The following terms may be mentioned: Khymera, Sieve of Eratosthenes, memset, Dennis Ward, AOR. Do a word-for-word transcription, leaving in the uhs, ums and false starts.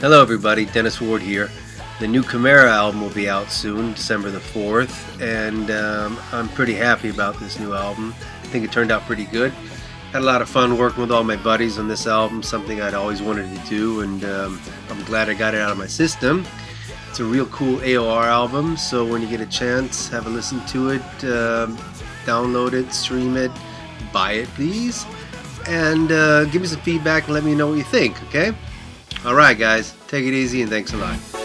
Hello everybody, Dennis Ward here. The new Khymera album will be out soon, December the fourth, and um, I'm pretty happy about this new album. I think it turned out pretty good. Had a lot of fun working with all my buddies on this album, something I'd always wanted to do, and um, I'm glad I got it out of my system. It's a real cool A O R album, so when you get a chance, have a listen to it, uh, download it, stream it, buy it please, and uh, give me some feedback and let me know what you think, okay? Alright guys, take it easy and thanks a lot.